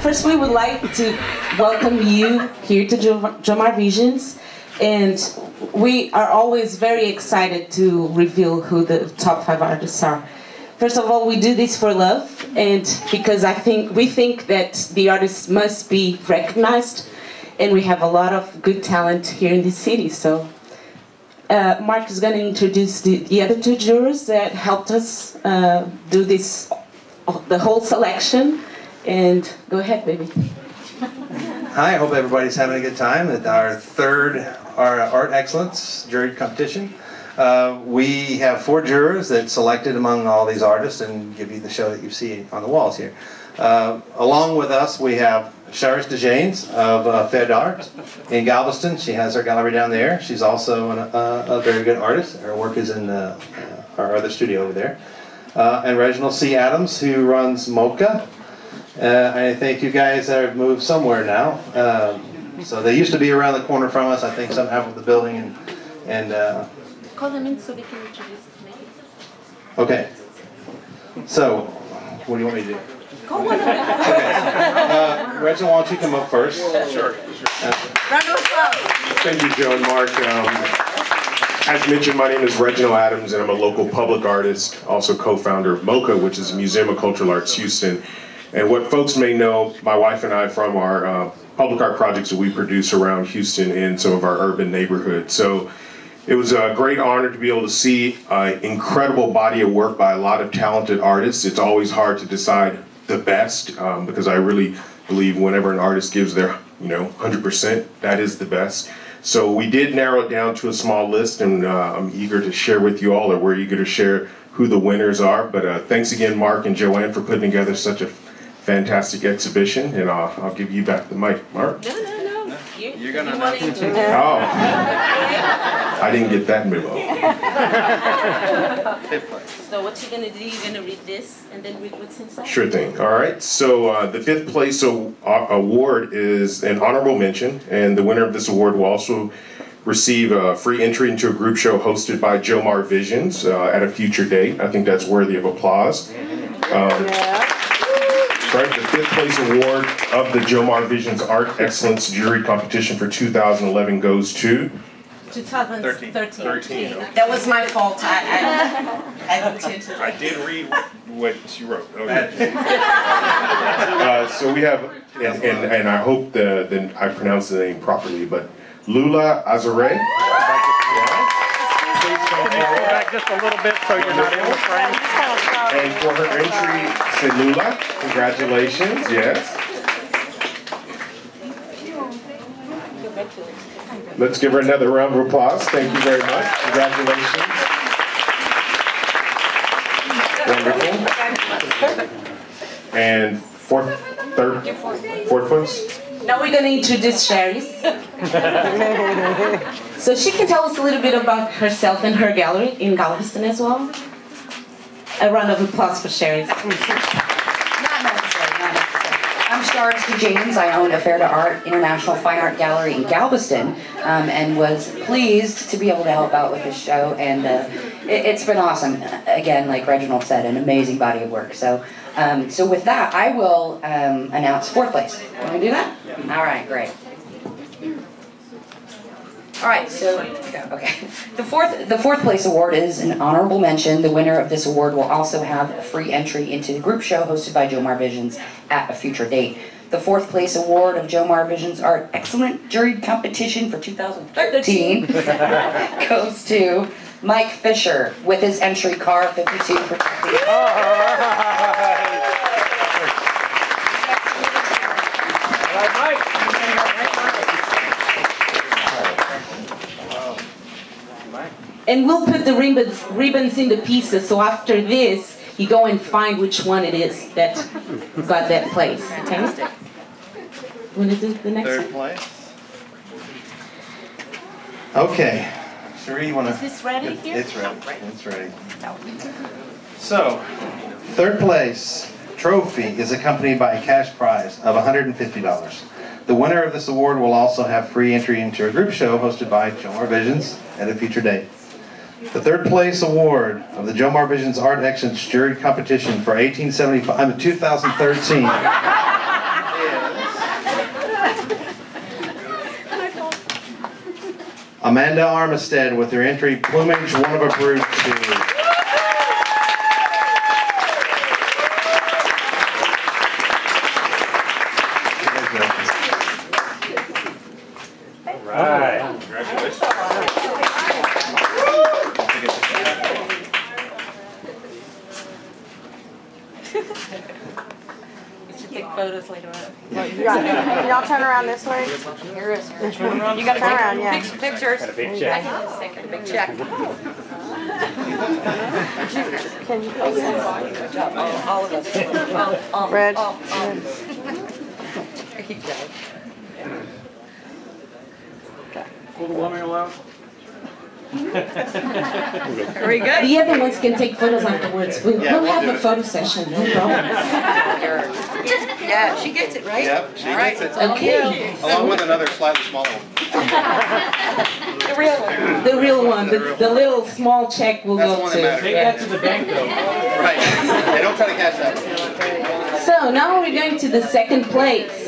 First, we would like to welcome you here to JoMar Visions, and we are always very excited to reveal who the top 5 artists are. First of all, we do this for love, and because we think that the artists must be recognized, and we have a lot of good talent here in this city. So Mark is going to introduce the other two jurors that helped us do this, the whole selection. And go ahead, baby. Hi, I hope everybody's having a good time at our third Art Excellence jury competition. We have 4 jurors that selected among all these artists and give you the show that you see on the walls here. Along with us, we have Charisse DeJanes of Fed Art in Galveston. She has her gallery down there. She's also a very good artist. Her work is in our other studio over there. And Reginald C. Adams, who runs Mocha. I think you guys have moved somewhere now. So they used to be around the corner from us, I think, somehow with the building. And call them in so they can introduce me. Okay. So, what do you want me to do? Call one of them. Okay. Reginald, why don't you come up first? Sure. Round of applause. Thank you, Joe and Mark. As mentioned, my name is Reginald Adams, and I'm a local public artist, also co-founder of MOCA, which is the Museum of Cultural Arts Houston. And what folks may know, my wife and I, from our public art projects that we produce around Houston and some of our urban neighborhoods. So it was a great honor to be able to see an incredible body of work by a lot of talented artists. It's always hard to decide the best because I really believe whenever an artist gives their 100%, that is the best. So we did narrow it down to a small list, and I'm eager to share with you all, or we're eager to share who the winners are. But thanks again, Mark and Joanne, for putting together such a fantastic exhibition, and I'll give you back the mic, Mark. No. You're going to have to. Oh. I didn't get that memo. So what you're going to do, you're going to read this and then read what's inside? Sure thing. All right. So the 5th place award is an honorable mention, and the winner of this award will also receive a free entry into a group show hosted by JoMar Visions at a future date. I think that's worthy of applause. Right, the 5th place award of the JoMar Visions Art Excellence Jury Competition for 2011 goes to 2013. That was my fault. I did read what you wrote. Okay. So we have, and I hope then I pronounced the name properly, but Lula Azorey. Back just a little bit so you're not in the frame. And for her entry, Selula, congratulations, yes. Let's give her another round of applause. Thank you very much. Congratulations. Wonderful. And fourth place? Now we're going to introduce Charisse. So she can tell us a little bit about herself and her gallery in Galveston as well. A round of applause for Charisse. Not necessary. I'm Charisse DeJanes. I own Affair to Art International Fine Art Gallery in Galveston, and was pleased to be able to help out with this show. And it's been awesome. Again, like Reginald said, an amazing body of work. So, with that, I will announce 4th place. Want to do that? Yeah. All right, great. All right, so okay. The fourth place award is an honorable mention. The winner of this award will also have a free entry into the group show hosted by JoMar Visions at a future date. The 4th place award of JoMar Visions Art Excellent Jury Competition for 2013 goes to Mike Fisher with his entry car 52. And we'll put the ribbons in the pieces, so after this, you go and find which one it is that got that place. Okay? Want to do the next 3rd one? 3rd place. Okay. Sherri, you want to... Is this ready here? It's ready. It's ready. So, 3rd place trophy is accompanied by a cash prize of $150. The winner of this award will also have free entry into a group show hosted by JoMar Visions at a future date. The 3rd place award of the JoMar Visions Art Excellence Jury Competition for 2013 Amanda Armistead with her entry, Plumage, One of a Brood 2. Y'all turn around this way. You got to turn around, yeah. Pictures. Got a big check. I need a big check. Can you please? Good job. All of us. Red. There you go. Okay. Overwhelming allowed? Very good. The other ones can take photos afterwards. We'll have a photo session. No problem. Yeah, she gets it, right? Yep, she gets it. Okay. Along with another slightly smaller one. The little small check will go to. Take that to the bank, though. Right. They don't try to catch that. So now we're going to the second place.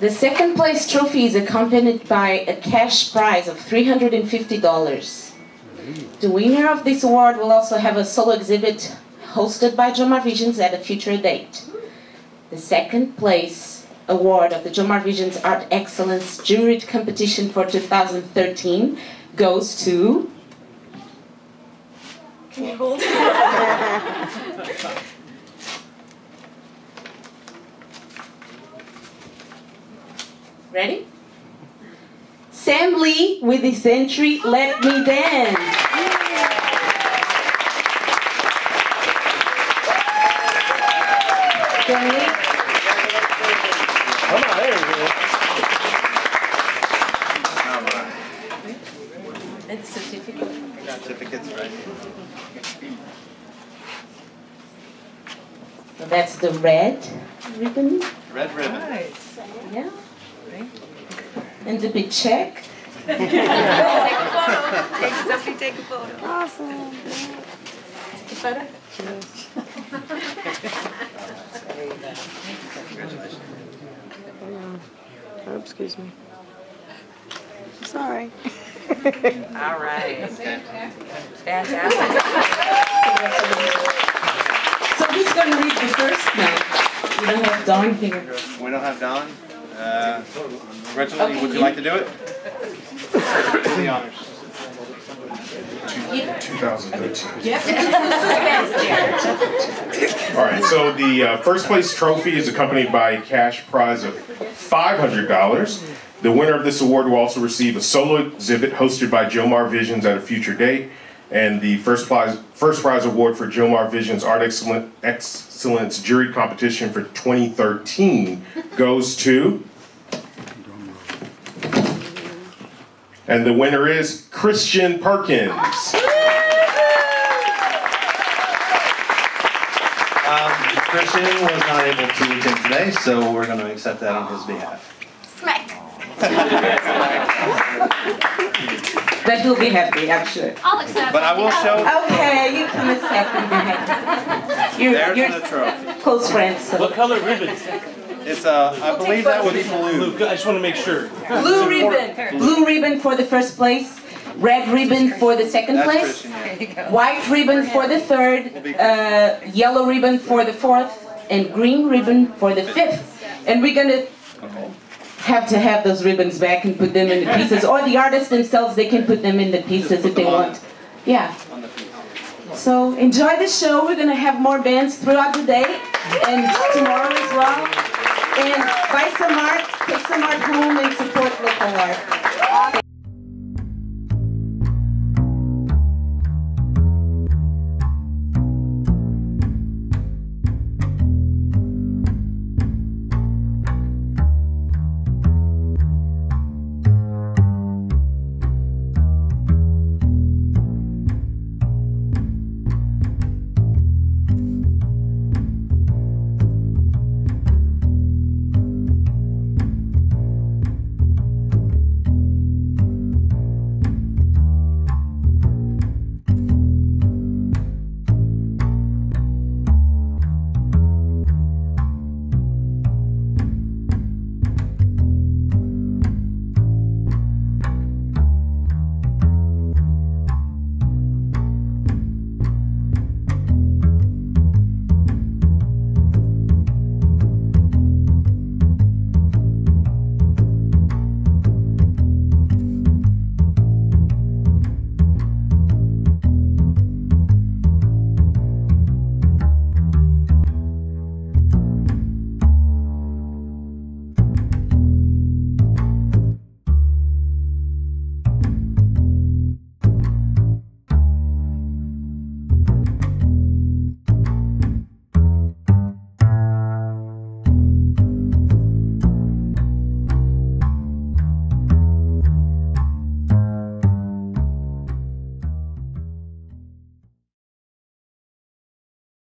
The second place trophy is accompanied by a cash prize of $350. The winner of this award will also have a solo exhibit hosted by JoMar Visions at a future date. The second place award of the JoMar Visions Art Excellence Juried Competition for 2013 goes to... Can you hold it? Ready? Sam Li with his entry, Let Me Dance. That's the red ribbon. Red ribbon. Right. Yeah. And the big check. Take a photo. Definitely take a photo. Awesome. Take a photo. Cheers. Congratulations. Oh, excuse me. Sorry. All right. Fantastic. So who's going to read the first one? We don't have Dawn here. We don't have Dawn. Reginald, okay, would you like to do it? The honors. 2013. Yep. All right. So the first place trophy is accompanied by a cash prize of $500. The winner of this award will also receive a solo exhibit hosted by JoMar Visions at a future date. And the first prize award for JoMar Visions Art Excellence Jury Competition for 2013 goes to, and the winner is Christian Perkins. Christian was not able to attend today, so we're going to accept that on his behalf. Smack. That will be happy, I'm sure. I'll accept. But I will show. Okay, you can accept and be happy. There's the trophy. Close friends. So. What color ribbon? It's I believe that would be blue. I just want to make sure. Blue ribbon. Blue ribbon for the first place. Red ribbon for the second place. White ribbon for the third. Yellow ribbon for the fourth, and green ribbon for the fifth. And we're gonna. Have to have those ribbons back and put them in the pieces, or the artists themselves, they can put them in the pieces if they want. Yeah. So enjoy the show. We're gonna have more bands throughout the day and tomorrow as well. And buy some art, take some art home, and support local art.